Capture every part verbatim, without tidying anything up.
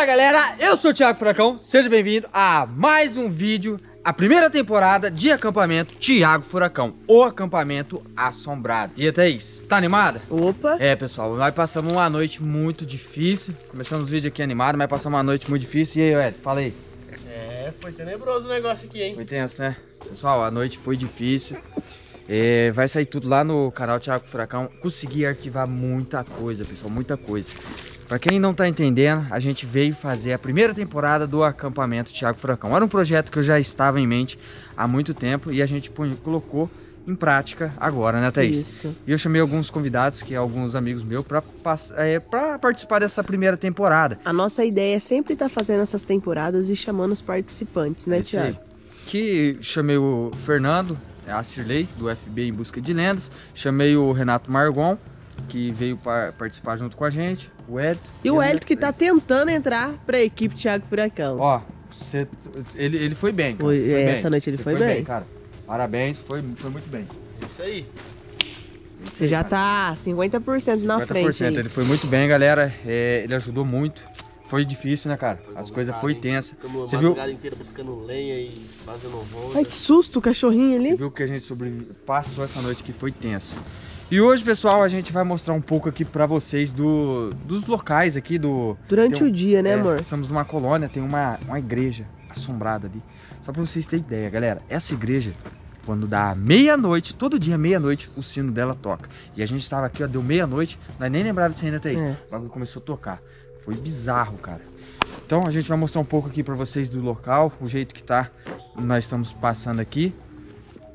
Fala galera, eu sou o Thiago Furacão, seja bem-vindo a mais um vídeo, a primeira temporada de acampamento Thiago Furacão, o acampamento assombrado. E aí, Thaís, tá animada? Opa! É, pessoal, nós passamos uma noite muito difícil, começamos o vídeo aqui animado, mas passamos uma noite muito difícil. E aí, Hélito, fala aí. É, foi tenebroso o negócio aqui, hein? Foi tenso, né? Pessoal, a noite foi difícil. É, vai sair tudo lá no canal Thiago Furacão. Consegui arquivar muita coisa, pessoal, muita coisa. Pra quem não tá entendendo, a gente veio fazer a primeira temporada do acampamento Thiago Furacão. Era um projeto que eu já estava em mente há muito tempo e a gente colocou em prática agora, né, Thaís? Isso. E eu chamei alguns convidados, que alguns amigos meus, pra, é, pra participar dessa primeira temporada. A nossa ideia é sempre estar tá fazendo essas temporadas e chamando os participantes, né, Thiago? Que chamei o Fernando, a Sirlei, do F B Em Busca de Lendas. Chamei o Renato Margon, que veio para participar junto com a gente, o Hélito. E o Hélito que tá tentando entrar para a equipe Thiago Furacão. Ó, você, ele, ele foi bem, cara. Foi, foi é, bem. Essa noite ele foi, foi bem. bem. Cara, parabéns, foi, foi muito bem. É isso aí. É isso você aí, já cara. Tá cinquenta por cento na cinquenta por cento frente. Ele foi muito bem, galera. É, ele ajudou muito. Foi difícil, né, cara? Foi As coisas foi tensa. Você viu? Inteira buscando lenha e fazendo volta. Ai, que susto, o cachorrinho ali. Você viu que a gente sobrevi... passou essa noite que foi tenso. E hoje, pessoal, a gente vai mostrar um pouco aqui pra vocês do, dos locais aqui do... Durante um, o dia, né, é, amor? Estamos numa colônia, tem uma, uma igreja assombrada ali. Só pra vocês terem ideia, galera. Essa igreja, quando dá meia-noite, todo dia meia-noite, o sino dela toca. E a gente tava aqui, ó, deu meia-noite, nós nem lembrava disso ainda, Thaís. É. O bagulho começou a tocar. Foi bizarro, cara. Então, a gente vai mostrar um pouco aqui pra vocês do local, o jeito que tá, nós estamos passando aqui.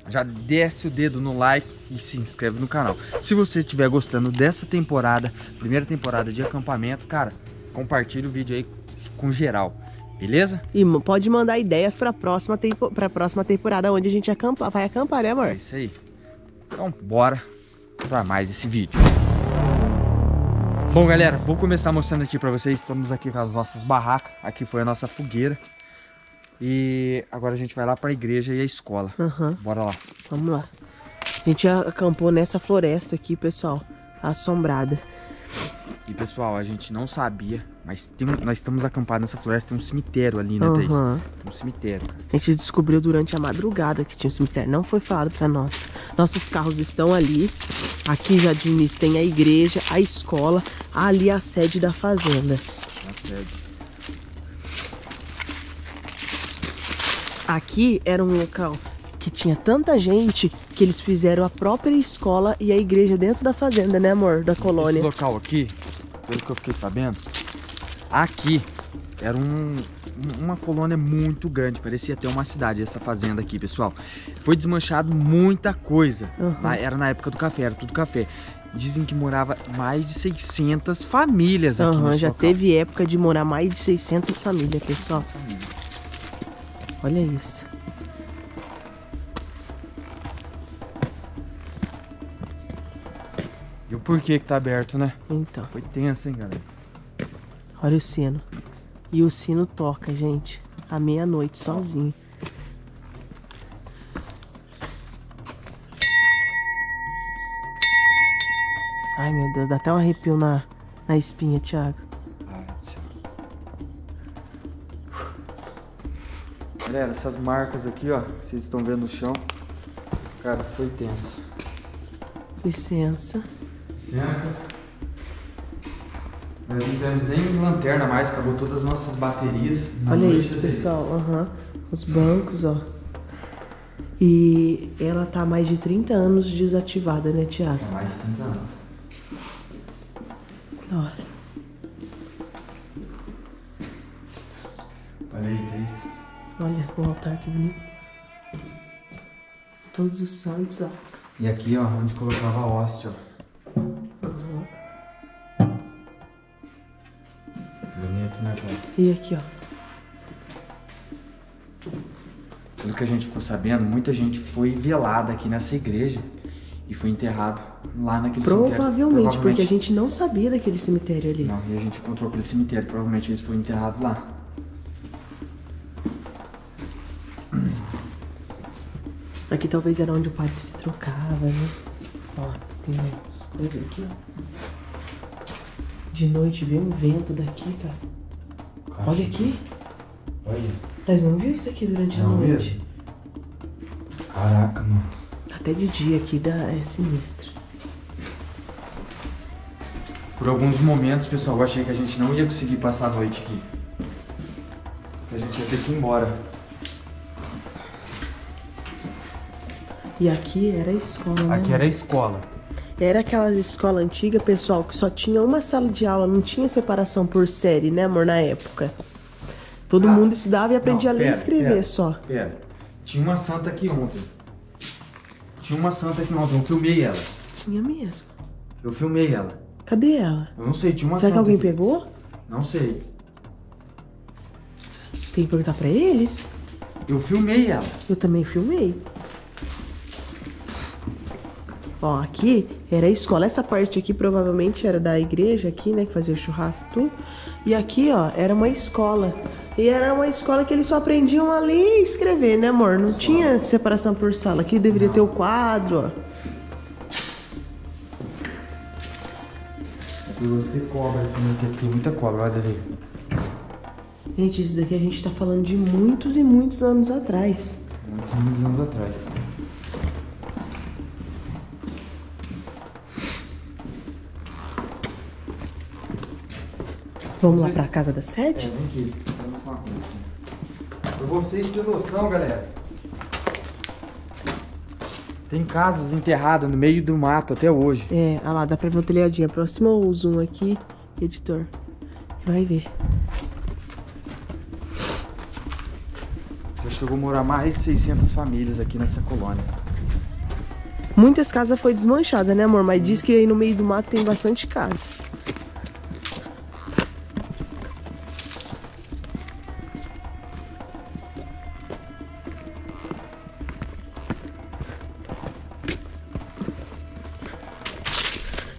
Já desce o dedo no like e se inscreve no canal. Se você estiver gostando dessa temporada, primeira temporada de acampamento, cara, compartilha o vídeo aí com geral, beleza? E pode mandar ideias para próxima tempo, para próxima temporada onde a gente acampa, vai acampar, né, amor? É isso aí. Então, bora para mais esse vídeo. Bom, galera, vou começar mostrando aqui para vocês. Estamos aqui com as nossas barracas. Aqui foi a nossa fogueira. E agora a gente vai lá pra igreja e a escola. Uhum. Bora lá. Vamos lá. A gente acampou nessa floresta aqui, pessoal. Assombrada. E, pessoal, a gente não sabia, mas tem, nós estamos acampados nessa floresta. Tem um cemitério ali, né, Thaís? Uhum. Tem um cemitério, cara. A gente descobriu durante a madrugada que tinha um cemitério. Não foi falado pra nós. Nossos carros estão ali. Aqui em Jardim Misto tem a igreja, a escola. Ali a sede da fazenda. A sede. Aqui era um local que tinha tanta gente que eles fizeram a própria escola e a igreja dentro da fazenda, né, amor? Da colônia. Esse local aqui, pelo que eu fiquei sabendo, aqui era um, uma colônia muito grande. Parecia até uma cidade, essa fazenda aqui, pessoal. Foi desmanchado muita coisa. Uhum. Na, era na época do café, era tudo café. Dizem que morava mais de seiscentas famílias aqui, uhum, nesse já local. Teve época de morar mais de seiscentas famílias, pessoal. Família. Olha isso. E o porquê que tá aberto, né? Então. Foi tenso, hein, galera? Olha o sino. E o sino toca, gente. À meia-noite, sozinho. Ai, meu Deus. Dá até um arrepio na, na espinha, Thiago. Galera, essas marcas aqui, ó, que vocês estão vendo no chão, cara, foi tenso. Licença. Licença. Nós não temos nem lanterna mais, acabou todas as nossas baterias. Olha isso, pessoal, uhum. Os bancos, ó. E ela tá há mais de trinta anos desativada, né, Thiago? Há mais de trinta anos. Olha. Olha aí, Thaís. Olha o altar, que bonito. Todos os santos, ó. E aqui, ó, onde colocava a hóstia, ó. Uhum. Bonito, né, cara? E aqui, ó. Pelo que a gente ficou sabendo, muita gente foi velada aqui nessa igreja e foi enterrado lá naquele provavelmente, cemitério. Provavelmente, porque a gente não sabia daquele cemitério ali. Não, e a gente encontrou aquele cemitério, provavelmente eles foram enterrados lá. Aqui talvez era onde o padre se trocava, né? Ó, tem umas coisas aqui, ó. De noite vem um vento daqui, cara. Olha aqui. Olha. Nós não vimos isso aqui durante não a noite. Mesmo? Caraca, mano. Até de dia aqui dá, é sinistro. Por alguns momentos, pessoal, eu achei que a gente não ia conseguir passar a noite aqui. Que a gente ia ter que ir embora. E aqui era a escola, né? Aqui era a escola. Era aquelas escola antiga, pessoal, que só tinha uma sala de aula, não tinha separação por série, né, amor, na época. Todo ah, mundo estudava e aprendia não, pera, a ler e escrever pera, só. Pera. Tinha uma santa aqui ontem. Tinha uma santa aqui ontem, eu filmei ela. Tinha mesmo. Eu filmei ela. Cadê ela? Eu não sei, tinha uma Será santa Será que alguém aqui. Pegou? Não sei. Tem que perguntar pra eles. Eu filmei ela. Eu também filmei. Ó, aqui era a escola. Essa parte aqui provavelmente era da igreja aqui, né? Que fazia o churrasco e tudo. E aqui, ó, era uma escola. E era uma escola que eles só aprendiam a ler e escrever, né, amor? Não tinha separação por sala. Aqui deveria ter o quadro, ó. Tem cobra aqui, tem muita cobra, olha ali. Gente, isso daqui a gente tá falando de muitos e muitos anos atrás. Muitos e muitos anos atrás. Vamos lá pra casa da sede? É, vem aqui, vou mostrar uma coisa aqui. Pra vocês terem noção, galera. Tem casas enterradas no meio do mato até hoje. É, olha lá, dá pra ver o telhadinho. Aproxima o zoom aqui, editor. Vai ver. Já chegou a morar mais de seiscentas famílias aqui nessa colônia. Muitas casas foi desmanchada, né, amor? Mas diz que aí no meio do mato tem bastante casa.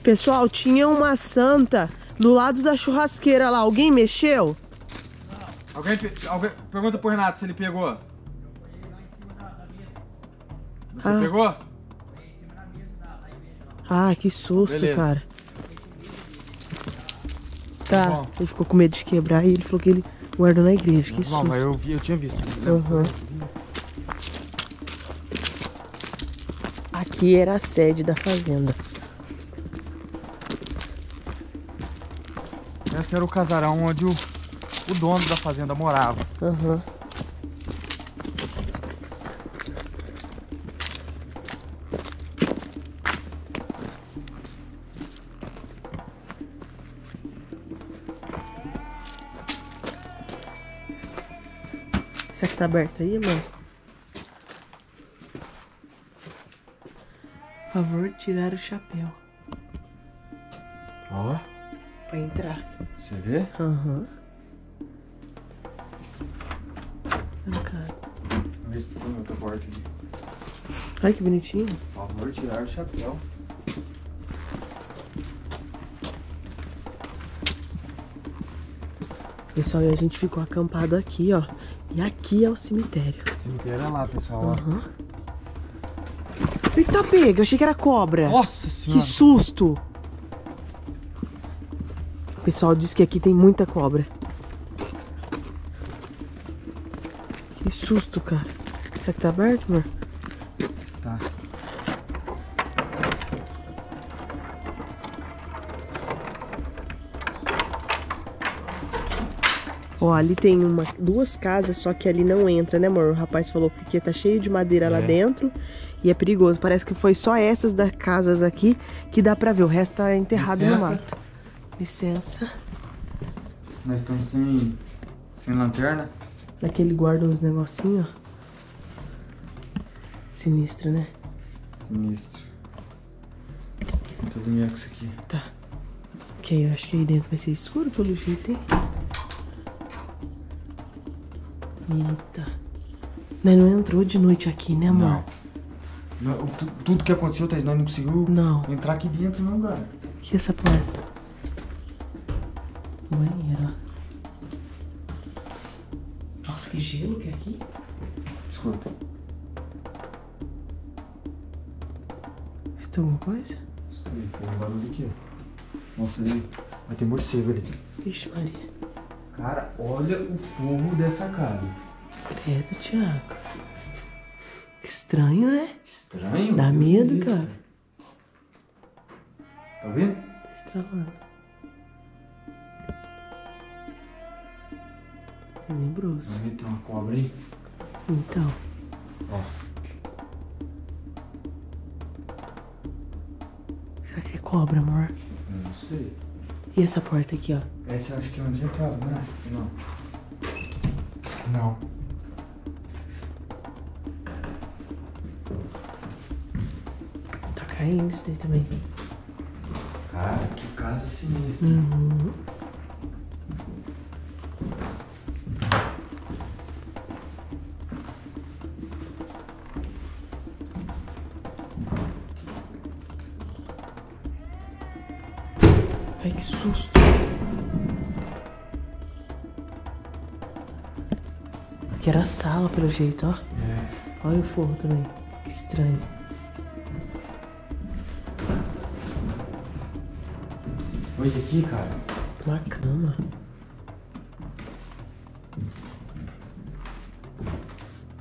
Pessoal, tinha uma santa do lado da churrasqueira lá. Alguém mexeu? Não. Alguém, alguém... Pergunta pro Renato se ele pegou. Eu peguei lá em cima da, da mesa. Você ah. pegou? Eu peguei em cima da mesa da, da igreja lá. Ah, que susto, Beleza. cara. Tá, Bom. ele ficou com medo de quebrar e ele falou que ele guardou na igreja. Que Bom, susto. Mas eu, vi, eu tinha visto. Aham. Uhum. Aqui era a sede da fazenda. Esse era o casarão onde o, o dono da fazenda morava. Uhum. Será que tá aberto aí, mano? Por favor, tirar o chapéu. Ó. Oh. Pra entrar. Você vê? Aham. Olha, cara. Vamos ver se tem outra porta aqui. Ai, que bonitinho. Por favor, tirar o chapéu. Pessoal, e a gente ficou acampado aqui, ó. E aqui é o cemitério. O cemitério é lá, pessoal. Aham. Eita, pega! Eu achei que era cobra. Nossa senhora! Que susto! O pessoal diz que aqui tem muita cobra. Que susto, cara. Será que tá aberto, amor? Tá. Ó, ali tem uma, duas casas, só que ali não entra, né, amor? O rapaz falou porque tá cheio de madeira é. lá dentro e é perigoso. Parece que foi só essas das casas aqui que dá pra ver. O resto tá enterrado Licença. no mato. Licença. Nós estamos sem, sem lanterna. Aqui ele guarda uns negocinhos, ó. Sinistro, né? Sinistro. Tenta dormir com isso aqui. Tá. Ok, eu acho que aí dentro vai ser escuro pelo jeito, hein? Eita. Nós não entrou de noite aqui, né, amor? Não. não tu, tudo que aconteceu, Thaís, nós não conseguimos não. entrar aqui dentro, não, cara. O que é essa porta? Banheiro. Nossa, que gelo que é aqui. Escuta. Estou alguma coisa? Estou. Tem um barulho aqui, ó. Nossa, ali. Vai ter morcego ali. Vixe, Maria. Cara, olha o forro dessa casa. É do Thiago. Que estranho, né? Estranho? Dá medo, Deus, cara. Tá vendo? Tá estralando. Você lembrou? Vai ver, tem uma cobra aí? Então. Ó. Será que é cobra, amor? Eu não sei. E essa porta aqui, ó? Essa eu acho que é onde entrava, né? Não. Não. Tá caindo isso daí também. Cara, que casa sinistra. Uhum. Ai, que susto. Aqui era a sala, pelo jeito, ó. É. Olha o forro também. Que estranho. Olha aqui, cara. Uma cama.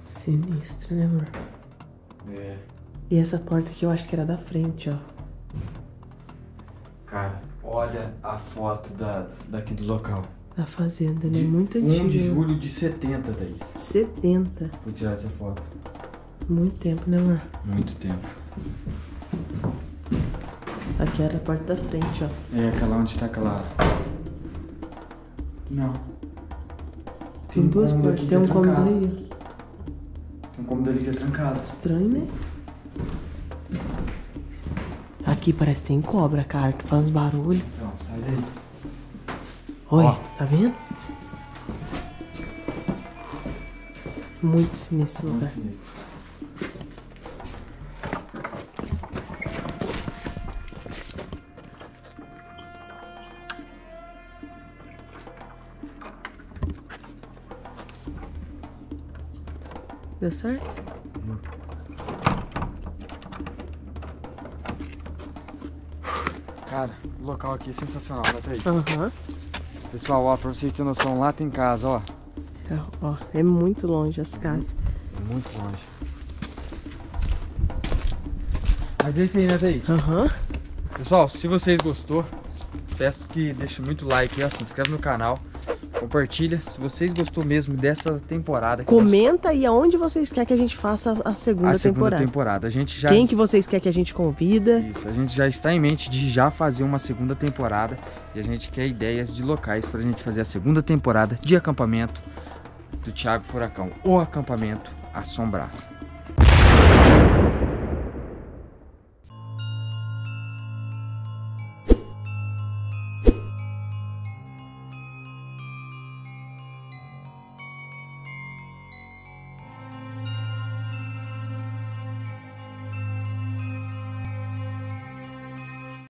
Sinistra, né, amor? É. E essa porta aqui eu acho que era da frente, ó. Cara, olha a foto da, daqui do local. A fazenda, né? Muito antiga. um de julho de setenta, Thaís. setenta? Vou tirar essa foto. Muito tempo, né, amor? Muito tempo. Aqui era a parte da frente, ó. É, aquela onde tá aquela... Não. Tem, tem duas portas. Tem, tem um cômodo ali. Tem um cômodo ali que é trancado. Estranho, né? Aqui parece que tem cobra, cara. Tu faz uns barulhos. Então, sai daí. Olha, ó. Tá vendo? Muito sinistro, Muito cara. sinistro. Deu certo? Hum. Cara, o local aqui é sensacional, né, Thaís? Aham. Uhum. Pessoal, ó, pra vocês terem noção, lá tem casa, ó. É, ó, é muito longe as casas. É muito longe. Mas é isso aí, né, Thaís? Aham. Uhum. Pessoal, se vocês gostou, peço que deixe muito like, ó, se inscreve no canal, compartilha. Se vocês gostou mesmo dessa temporada... Comenta nós... aí aonde vocês querem que a gente faça a segunda temporada. A segunda temporada. temporada. A gente já... Quem que vocês querem que a gente convida. Isso, a gente já está em mente de já fazer uma segunda temporada. E a gente quer ideias de locais para a gente fazer a segunda temporada de acampamento do Thiago Furacão. O acampamento assombrado.